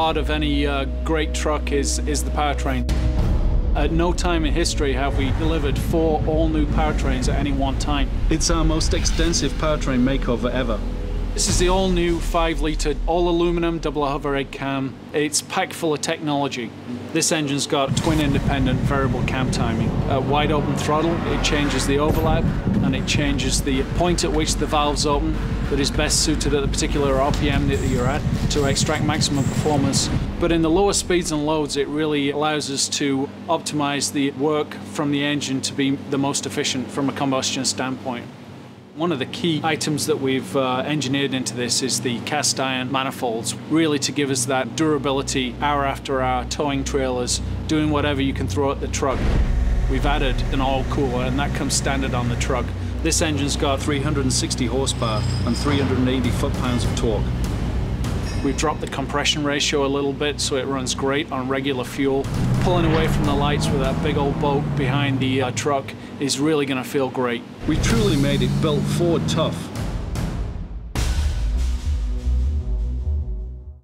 heart of any great truck is the powertrain. At no time in history have we delivered 4 all-new powertrains at any one time. It's our most extensive powertrain makeover ever. This is the all-new 5-litre, all-aluminum, double-hover egg cam. It's packed full of technology. This engine's got twin-independent variable cam timing. At wide-open throttle, it changes the overlap, and it changes the point at which the valves open that is best suited at the particular RPM that you're at to extract maximum performance. But in the lower speeds and loads, it really allows us to optimize the work from the engine to be the most efficient from a combustion standpoint. One of the key items that we've engineered into this is the cast iron manifolds, really to give us that durability hour after hour, towing trailers, doing whatever you can throw at the truck. We've added an oil cooler, and that comes standard on the truck. This engine's got 360 horsepower and 380 foot-pounds of torque. We've dropped the compression ratio a little bit so it runs great on regular fuel. Pulling away from the lights with that big old boat behind the truck is really going to feel great. We truly made it built Ford tough.